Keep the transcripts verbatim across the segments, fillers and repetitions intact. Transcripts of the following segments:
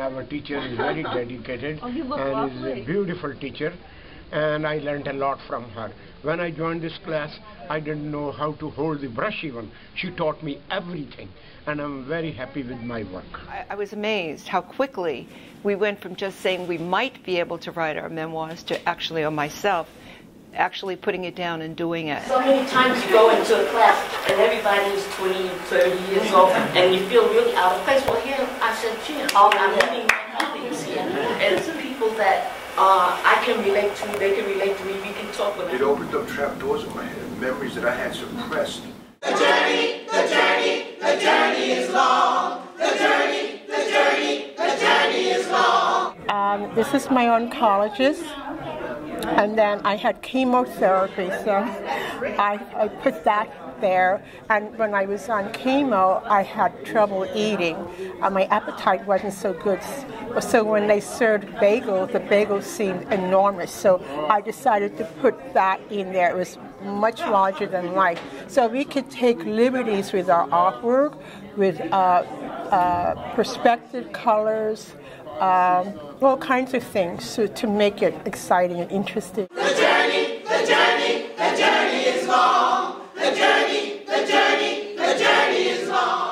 and our teacher is very dedicated oh, and is a beautiful teacher, and I learnt a lot from her. When I joined this class, I didn't know how to hold the brush even. She taught me everything, and I'm very happy with my work. I, I was amazed how quickly we went from just saying we might be able to write our memoirs to actually, or myself, actually putting it down and doing it. So many times you go into a class and everybody's twenty, thirty years old, and you feel really out of place. Well, here, I said, gee, I'm meeting my colleagues here, and it's people that Uh, I can relate to, they can relate to me, we can talk about it. It opened up trap doors in my head, memories that I had suppressed. The journey, the journey, the journey is long. The journey, the journey, the journey is long. Um, this is my oncologist, and then I had chemotherapy, so I, I put that there. And when I was on chemo, I had trouble eating. Uh, my appetite wasn't so good. So when they served bagel, the bagel seemed enormous. So I decided to put that in there. It was much larger than life. So we could take liberties with our artwork, with uh, uh, perspective colors, um, all kinds of things to, to make it exciting and interesting. The journey, the journey, the journey is long. The journey, the journey, the journey is long.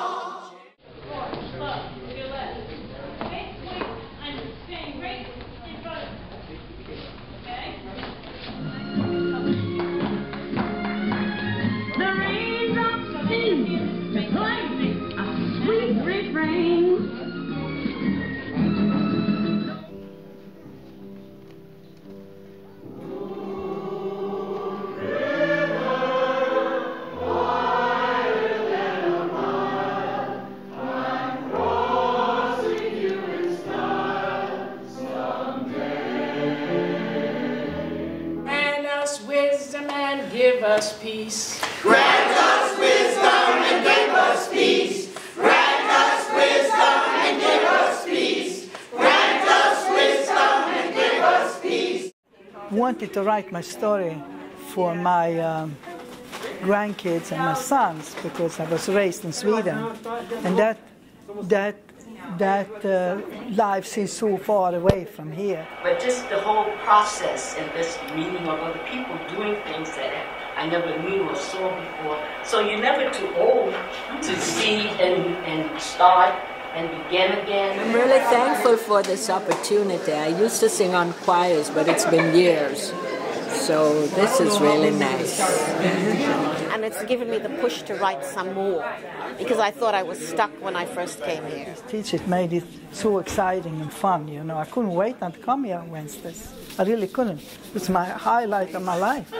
The raindrops are singing to play me a sweet, sweet rain. Give us peace. Grant us wisdom and give us peace. Grant us wisdom and give us peace. Grant us wisdom and give us peace. Wanted to write my story for my um, grandkids and my sons, because I was raised in Sweden, and that that that uh, life seems so far away from here. But just the whole process and this meaning of other people doing things that I never knew or saw before. So you're never too old to see and, and start and begin again. I'm really thankful for this opportunity. I used to sing on choirs, but it's been years. So this is really nice. And it's given me the push to write some more, because I thought I was stuck when I first came here. Teach it made it so exciting and fun, you know. I couldn't wait not to come here on Wednesdays. I really couldn't. It's my highlight of my life.